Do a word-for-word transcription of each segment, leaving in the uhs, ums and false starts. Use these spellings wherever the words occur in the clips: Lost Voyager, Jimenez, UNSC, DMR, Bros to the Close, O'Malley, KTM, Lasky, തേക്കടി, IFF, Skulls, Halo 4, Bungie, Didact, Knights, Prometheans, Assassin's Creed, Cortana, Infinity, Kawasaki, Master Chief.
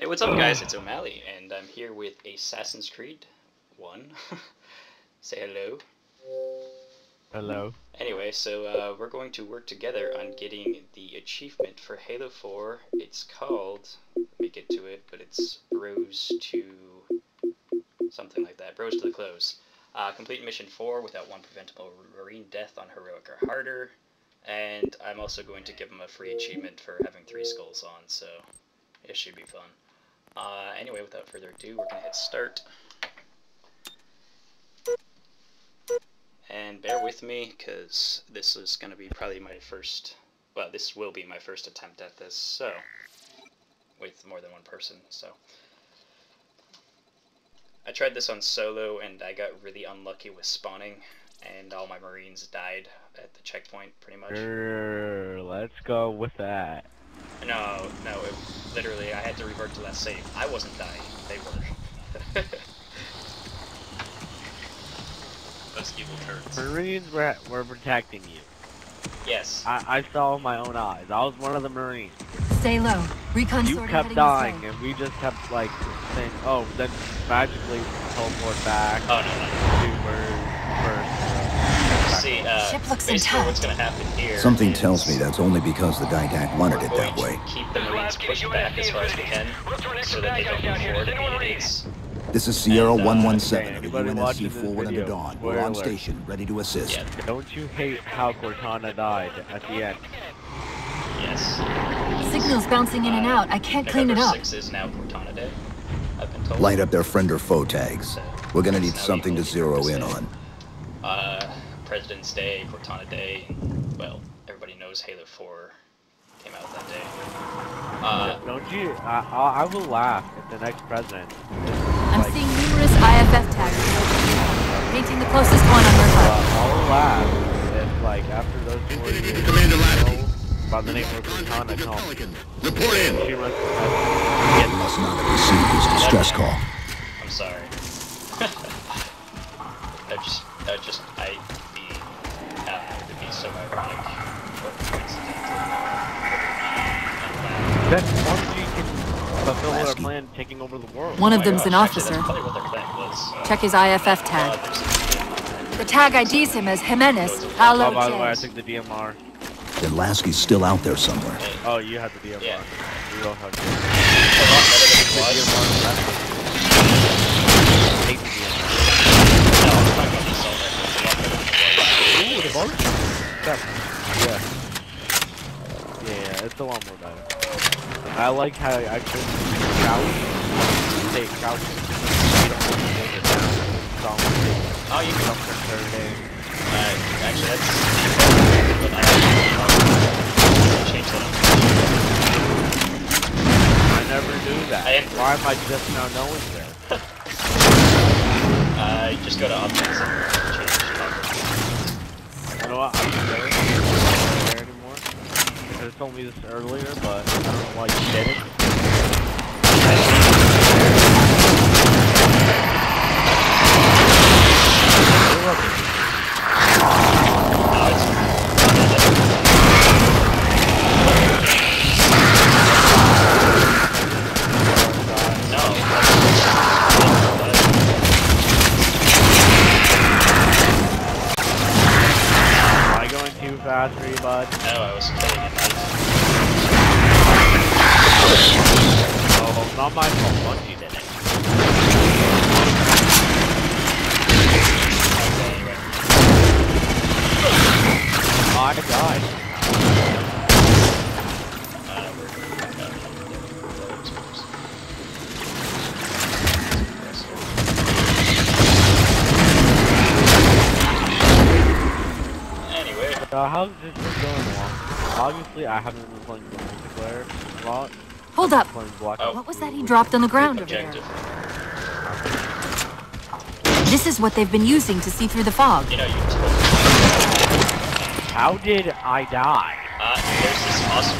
Hey, what's up guys, it's O'Malley, and I'm here with Assassin's Creed one. Say hello. Hello. Anyway, so uh, we're going to work together on getting the achievement for Halo four. It's called, let me get to it, but it's Bros to... something like that. Bros to the Close. Uh, complete Mission four without one preventable marine death on Heroic or Harder. And I'm also going to give him a free achievement for having three skulls on, so it should be fun. Uh, anyway, without further ado, we're going to hit start. And bear with me, because this is going to be probably my first... Well, this will be my first attempt at this, so... with more than one person, so... I tried this on solo, and I got really unlucky with spawning, and all my marines died at the checkpoint, pretty much. Grr, let's go with that. No, no, it, literally, I had to revert to that save. I wasn't dying, they were. Those evil turds. Marines were, were protecting you. Yes. I, I saw with my own eyes. I was one of the Marines. Stay low. Recon you kept dying, and we just kept, like, saying, oh, then magically teleport back. Oh, no, no. First, uh, See, uh, basically what's gonna happen here Something is... tells me that's only because the Didact wanted it that way. Keep the Marines pushed back as far as we can, so that they don't move forward immediately. This is Sierra one one seven of the U N S C Forward Under Dawn. We're on station, ready to assist. Yeah. Don't you hate how Cortana died at the end? Yes. The signal's bouncing in uh, and out. I can't clean it up. Six is now Cortana Day. I've been told. Light up their friend or foe tags. So we're gonna need something to zero in on. Uh, President's Day, Cortana Day. Well, everybody knows Halo four came out that day. Uh, don't you? I, I will laugh at the next president. I'm like, seeing numerous I F F tags, painting the closest one on their side. Uh, I'll laugh if, like, after those four years, Commander Lasky, by the name of Cortana, report in. She runs the yeah. We must not have received his distress call. I'm sorry. I just, I just, I'd be, uh, it'd be so ironic. That's one you can. Plan, taking over the world. One of oh them's gosh. an officer. Actually, was, uh, Check his I F F tag. Uh, the tag I Ds him as Jimenez. Halo oh, by the way, I took the D M R. Then Lasky's still out there somewhere. Oh, you have the D M R. Yeah. We all have the D M R. Ooh, the bomb? Yeah. Yeah, it's a lot more better. I like how I could crouch, take crouch, you don't want to take it down, so I'm going to take it. Oh, you can up for Thursday. Uh, actually, that's... but I have to change that. I never knew that. I Why am I just now knowing that? uh, you just go to options and change it. You know what, I'm scared. I told me this earlier, but I don't know why you did it. Am I going too fast for you, bud? No, I was kidding. Oh, not my fault. Bungie did it. I died. Uh, we're going back up. Anyway. Uh, how's this going along? Obviously, I haven't been playing multiplayer a lot. Hold up! Oh. What was that he dropped on the ground over there? This is what they've been using to see through the fog. You know, you How did I die? Uh, there's this awesome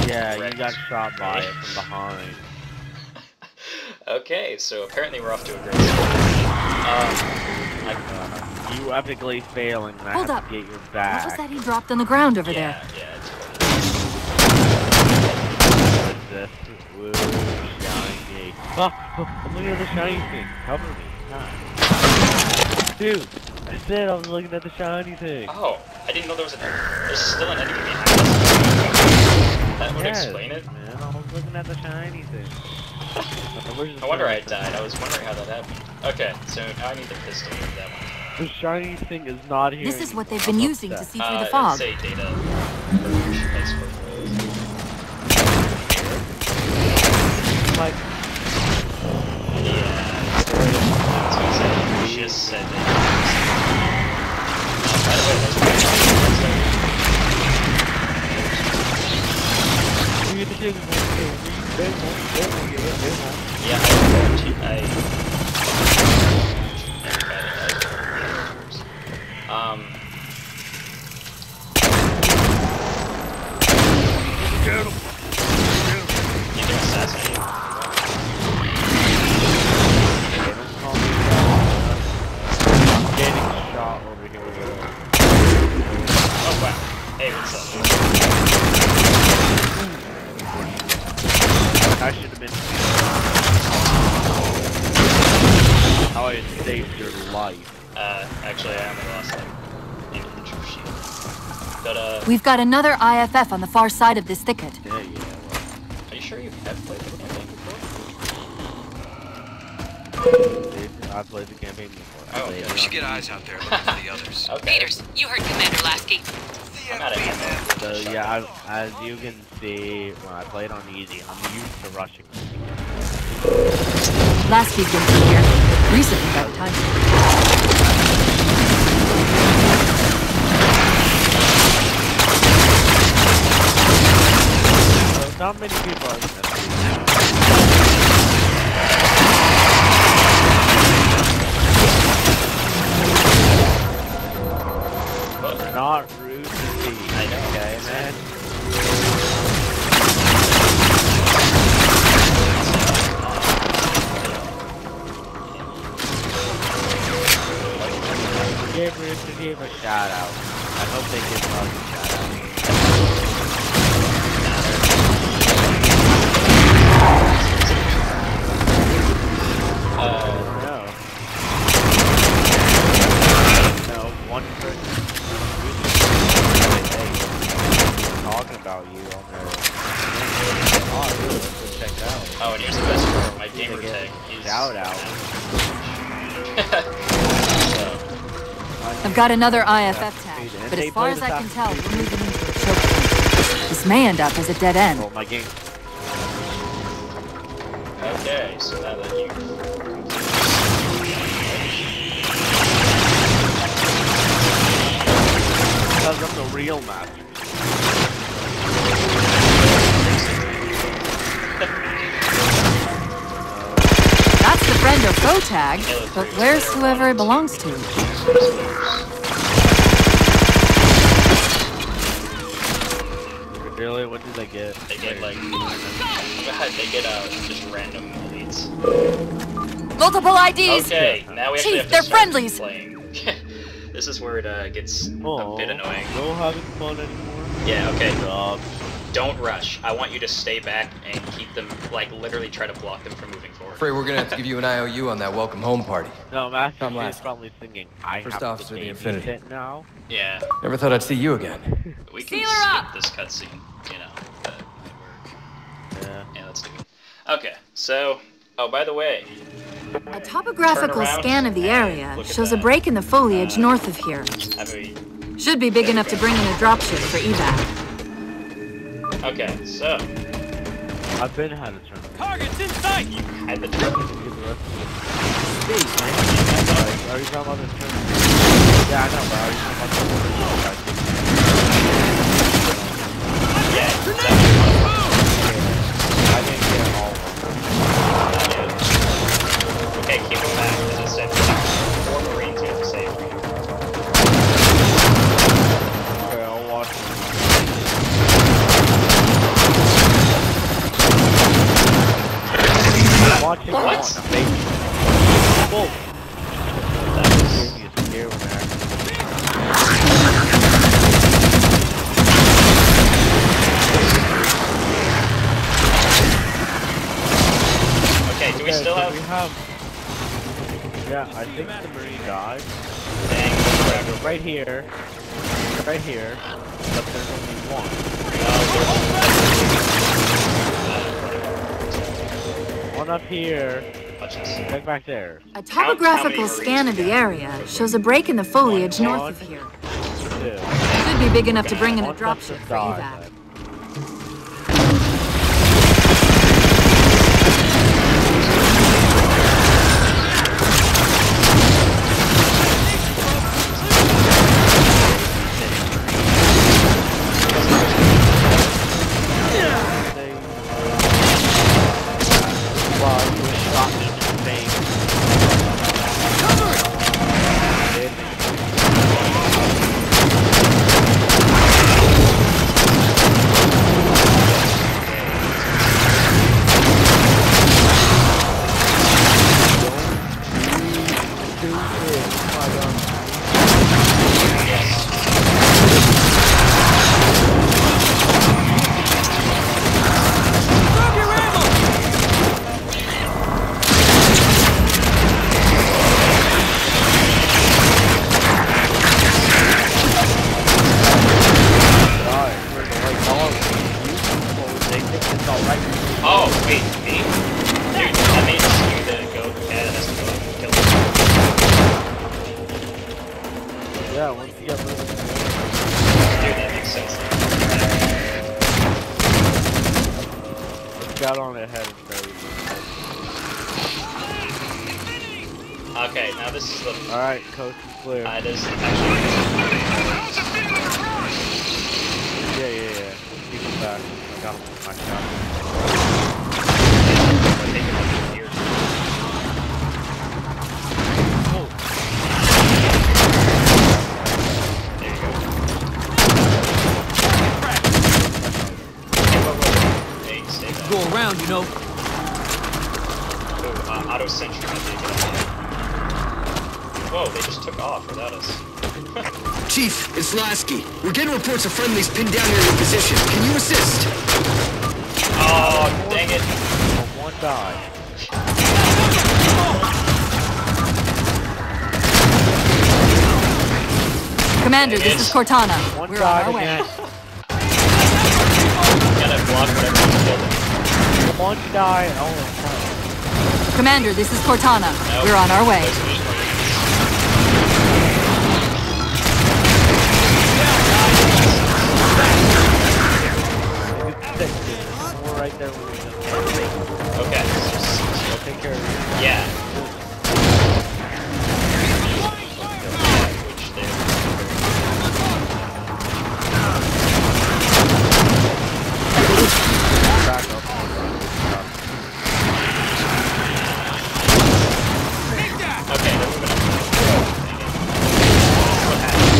weapon. Yeah, you got shot by it from behind. Okay, so apparently we're off to a great start. Um, I, uh, You epically failing and I Hold have up. to get your back. What was that he dropped on the ground over yeah, there? Yeah, it's funny. What's this? Blue shiny. Oh, I'm looking at the shiny thing. Cover me. Huh. Dude, I said I was looking at the shiny thing. Oh, I didn't know there was an enemy. There's still an enemy behind us. That would yes, explain it. Man, I was looking at the shiny thing. No wonder I died. I was wondering how that happened. Okay, so now I need the pistol for that one. The shiny thing is not here. This is what they've been using to see through the fog. Say data. Like, yeah, just said that. They won't, they won't get it, they won't. Yeah, I, I, I, um, get him. You can assassinate him. I'm getting a shot over here. Oh wow, hey, what's up? I should have been. How I saved your life. Uh, actually, I only lost like an inch of shield. But uh. We've got another I F F on the far side of this thicket. Yeah, yeah. Well, are you sure you've never played the campaign before? I played the campaign before. Oh, okay. We should get eyes out there looking for the others. Okay. Peters, you heard Commander Lasky. I'm not a so yeah, I, as you can see, when I played on easy, I'm used to rushing. Last weekend here, recently got time. Uh, not many people are in this. Not really. Okay, man. Gabriel should give a shout out. I hope they give us a shout out. Oh no. No, one person. Talking about you on there. Oh, dude, check out. Oh, and here's the best part. My gamer tag is shout out. I've got another I F F tag, but as far as I can tell, we're moving into the chokepoint. This may end up as a dead end. Oh, my game. Okay, so now that you. Because I'm the real master. That's the friend or foe tag, but where's whoever it belongs to? Really? What did they get? They get like... They get uh, just random elites. Multiple I Ds! Okay, now we actually Chief, have to they're start friendlies. Playing. This is where it uh, gets Aww, a bit annoying. No having fun anymore? Yeah, okay. Uh, Don't rush. I want you to stay back and keep them, like, literally try to block them from moving forward. I'm afraid we're gonna have to give you an I O U on that welcome home party. No, Master is probably singing. I First officer of the Infinity. Now. Yeah. Never thought I'd see you again. We can skip this cutscene, you know. That might work. Yeah. Yeah, let's do it. Okay, so, oh, by the way. A topographical scan of the area shows a break in the foliage uh, north of here. Should be big enough to bring in a dropship for evac. Okay, so I've been had a turn. Target's in sight! You had the turn. Are you talking about the turn? Yeah, I know, but are you talking about the turn? Yeah, I didn't get all of them. Okay, keep them back. As I said, four Marines here to save me. Okay, I'll watch them. Watch it. What? Whoa. That was serious. Yeah, I think somebody died. Dang, right here. Right here. But there's only one. Uh, one up here. Back back there. A topographical scan of the area shows a break in the foliage one, north one, of here. Two. Should be big enough okay. to bring in one a dropship for evac. Then. Chief, it's Lasky. We're getting reports of friendlies pinned down near your position. Can you assist? Oh, dang it. One die. Commander, this is Cortana. One We're on our way. Gotta block whatever One die and only Commander, this is Cortana. Nope. We're on our way. Right there with you. Okay. I'll take care of you. Yeah. Back up. Okay, they're moving up. What happened?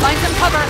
Find some cover.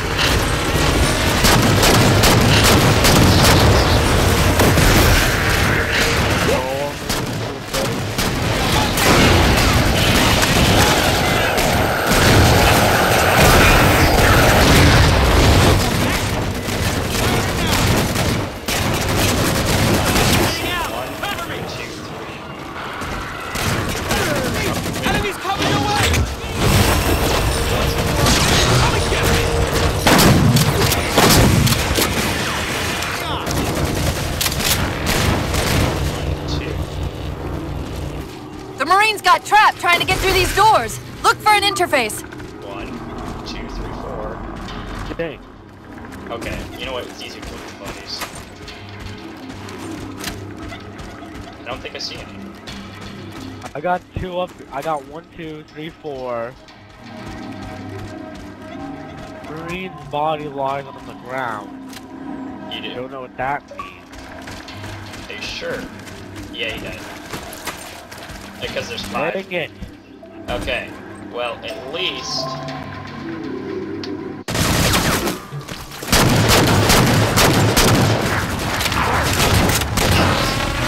Got trapped trying to get through these doors. Look for an interface. One, two, three, four. Dang. Okay. You know what? It's easier to look at bodies. I don't think I see any. I got two up. I got one, two, three, four. Marine's body lying on the ground. You do. I don't know what that means. Are you sure? Yeah, you got it. Because there's five. It. Okay. Well, at least.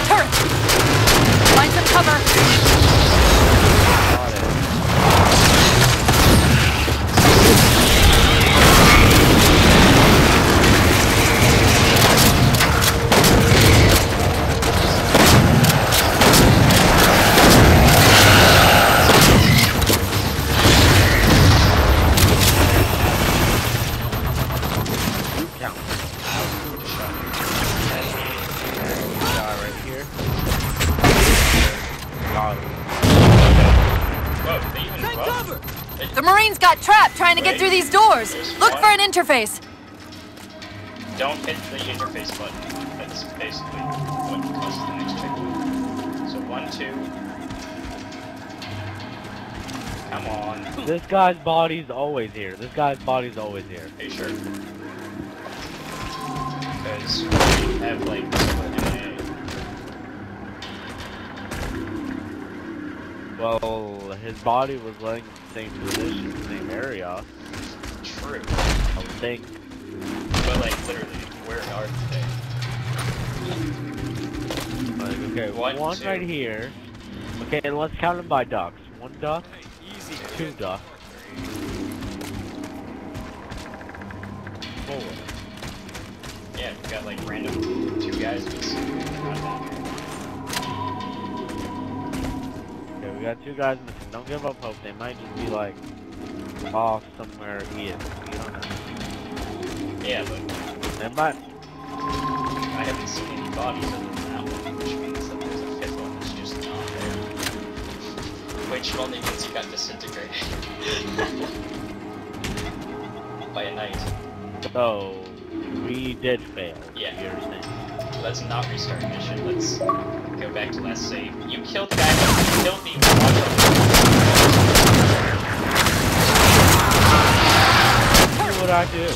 Turret! Find some cover. Got it. Get well, cover! Hey. The Marines got trapped trying to Wait. get through these doors. There's Look one. for an interface. Don't hit the interface button. That's basically what causes the next checkpoint. So one, two. Come on. This guy's body's always here. This guy's body's always here. Are you sure? Because we have like this. Well, his body was laying in the same position, same area. True. I would think. But like literally, where are they? Like, okay, one, one right here. Okay, and let's count them by ducks. One duck, easy, two ducks, four. Yeah, we got like random two guys. Okay, we got two guys missing. Don't give up hope. They might just be like off somewhere here. You don't know. Yeah, but never mind. I haven't seen any bodies other than that one, which means that there's a fifth one that's just not there. Which only means he got disintegrated by a knight. So we did fail. Yeah. You understand? Let's not restart mission. Let's go back to last save. You killed the guy. You killed me. Here's what I do.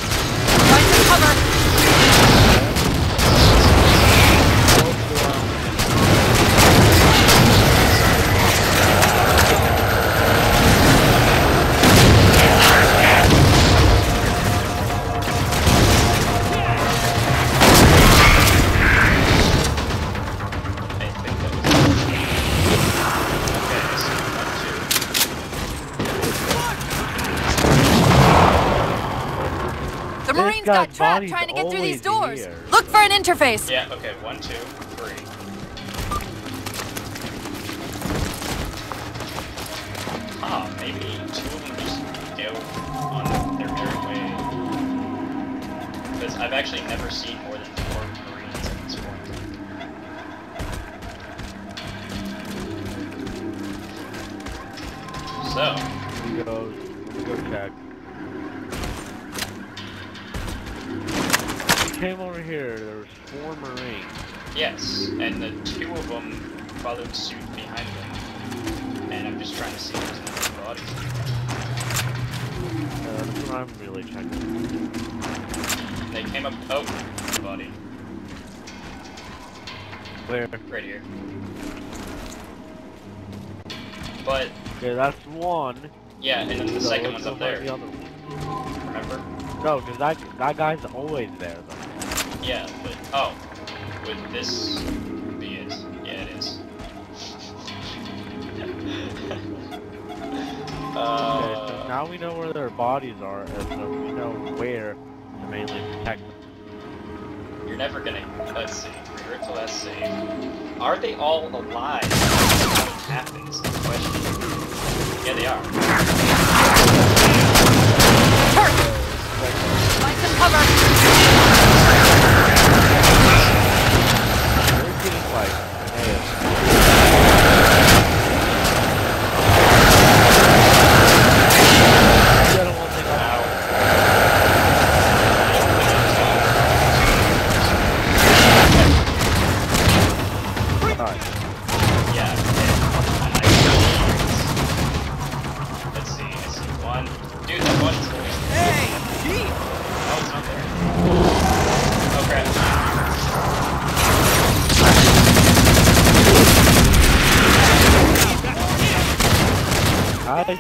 Cover. Got trapped trying to get through these doors. Here. Look for an interface. Yeah, okay, one, two, three. Ah, oh, maybe two of them just go on their merry way. Because I've actually never seen more than four Marines at this point. So. We go, we go check. Came over here, there was four Marines. Yes, and the two of them followed suit behind them. And I'm just trying to see if there's another body. Uh, that's what I'm really checking. They came up. Oh, body. Where? Right here. But. Okay, that's one. Yeah, and then the so second one's up there. The other one. Remember? No, because that, that guy's always there, though. Yeah, but, oh, would this be it? Yeah, it is. uh, okay, so now we know where their bodies are, and so we know where to mainly protect them. You're never gonna, let's see, revert to last save. Are they all alive? What happens, the question. Yeah, they are. Turk! Light some cover! Like, hey.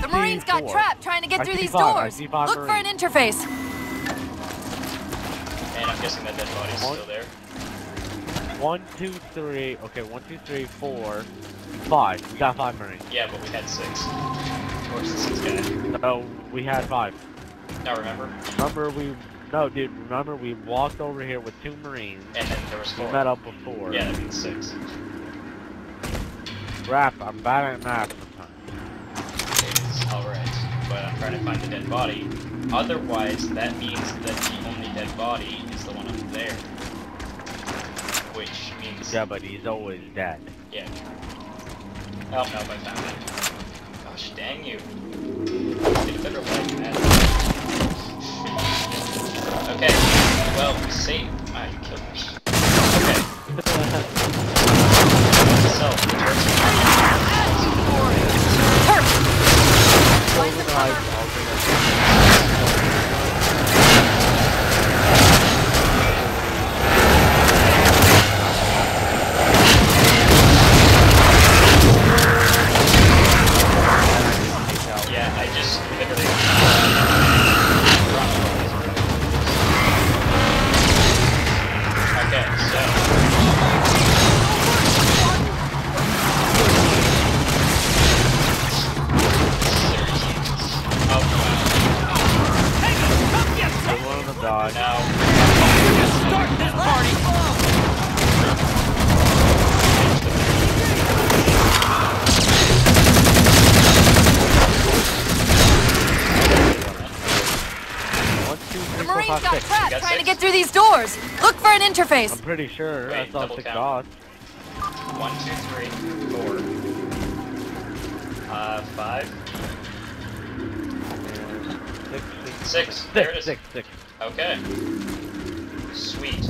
The Marines got trapped trying to get through these doors. Look for an interface. And I'm guessing that dead body's still there. One, two, three. Okay, one, two, three, four, five. We got five Marines. Yeah, but we had six. Of course, this is good. No, we had five. Now remember? Remember we? No, dude. Remember we walked over here with two Marines. And then there was four. We met up with four. Yeah, that means six. Crap, I'm bad at math. Alright, but I'm trying to find the dead body. Otherwise, that means that the only dead body is the one up there. Which means... Yeah, but he's always dead. Yeah. Oh, no, but I found it. Oh, Gosh dang you. Get a better life, man. Okay, well, save. Ah, you killed me. Okay. So, in terms of yeah, I just literally dropped. Okay, so dog. Now, start this party. The Marines got trapped trying to get through these doors. Look for an interface. I'm pretty sure Wait, I saw six count. dots. One, two, three, four, uh, five, six, six. Six. There it is. Six, six. Okay. Sweet.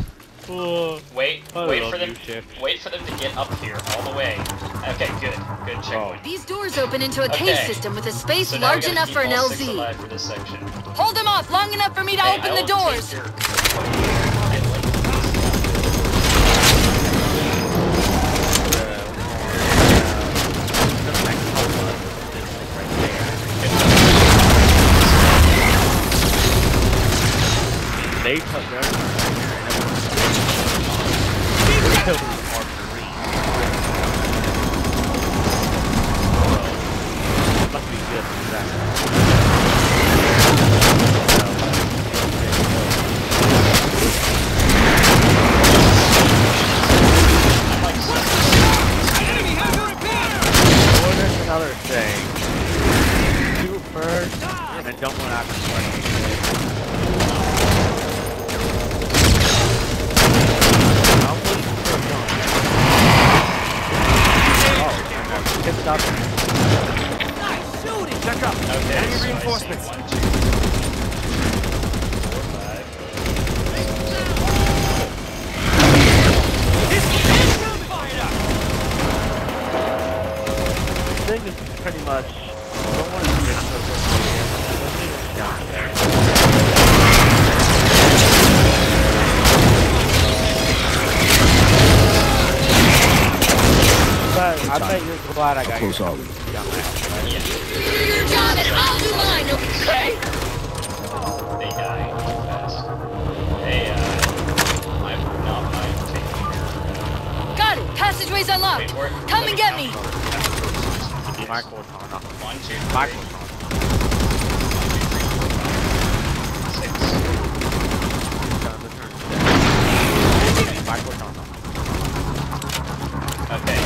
Whoa. Wait, I wait for them. Wait for them to get up here, all the way. Okay, good, good. Checkpoint. Oh. These doors open into a cave okay. system with a space so large enough for an L Z. For this section. Hold them off long enough for me to hey, open I the doors. They took everything right here, and must be good for that. Another thing. Shoot first, and don't run out of the way. Get stuck. Nice shooting! Check up. Okay, enemy so reinforcements. One, two, four, five. This thing is pretty much. I don't want to do this over here. Let's do a shot there. I bet you're glad I got you. Close all of you. Yeah. You got it. I'll do mine, okay? They die fast. They, uh, I'm not mine taking care of. Got it. Passageways unlocked. Wait, Come and get me. Yes. My Cortana. One, two, three. My Cortana. Six. My Cortana. Okay.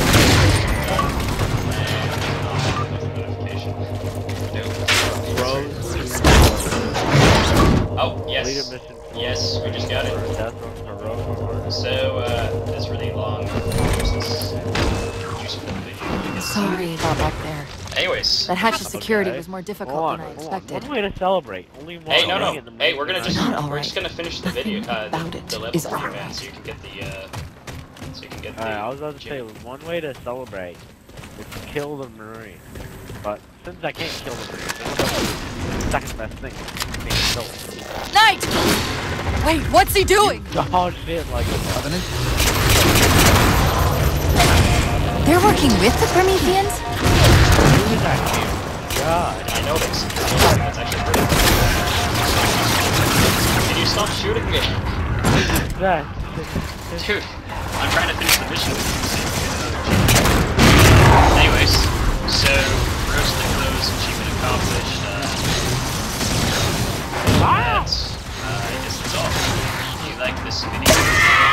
Oh, yes. Yes, we just got it. So, uh, that's really long. Sorry about back there. Anyways. That hatch of security okay. was more difficult on, than I expected. One way to celebrate. Only one hey, no, no. In the hey, we're gonna just, right. we're just gonna finish the Nothing video, uh, the, the level for you, man, so you can get the, uh, so you can get All the... Alright, I was about to gym. say, one way to celebrate is to kill the Marine. But since I can't kill the Marine, it's the second best thing. Knight! Wait, what's he doing? Oh shit, like a They're working with the Prometheans? God, I know this. That's actually pretty cool. Can you stop shooting me? Dude, I'm trying to finish the mission with you. Anyways, so, Bros to the Close, achievement accomplished. Wow. That's, uh, I guess that's all. If you like this video,